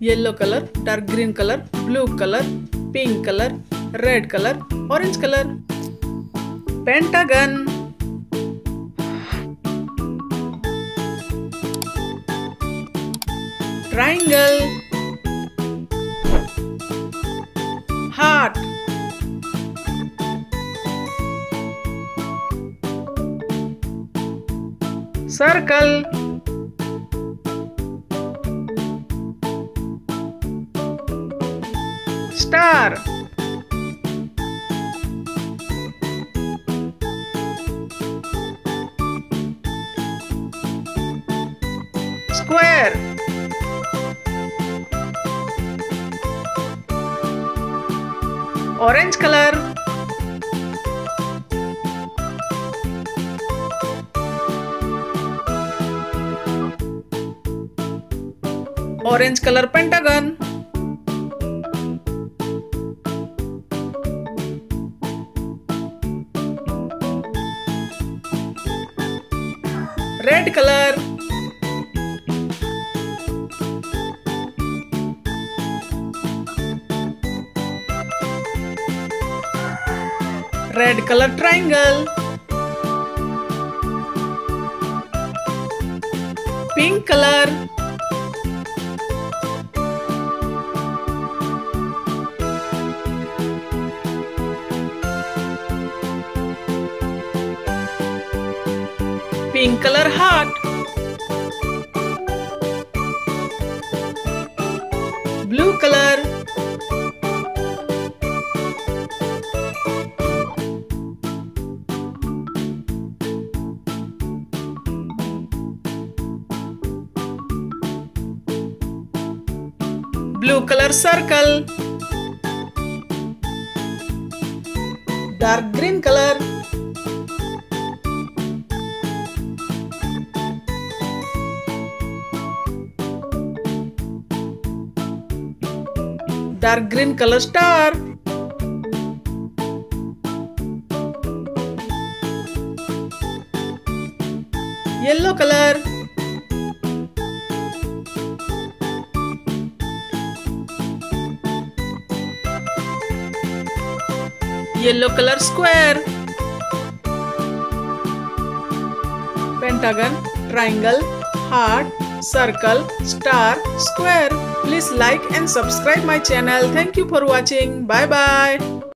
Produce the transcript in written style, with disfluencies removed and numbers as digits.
yellow color, dark green color, blue color, pink color, red color, orange color. Pentagon. Triangle. Heart. Circle. Star. Square. Orange color. Orange color pentagon. Red color. Red color triangle. Pink color. Pink color heart. Blue color. Blue color circle. Dark green color. Dark green color star. Yellow color. Yellow color square. Pentagon, triangle, heart, circle, star, square. Please like and subscribe my channel. Thank you for watching. Bye bye.